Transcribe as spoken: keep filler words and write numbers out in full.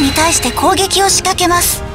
に対して攻撃を仕掛けます。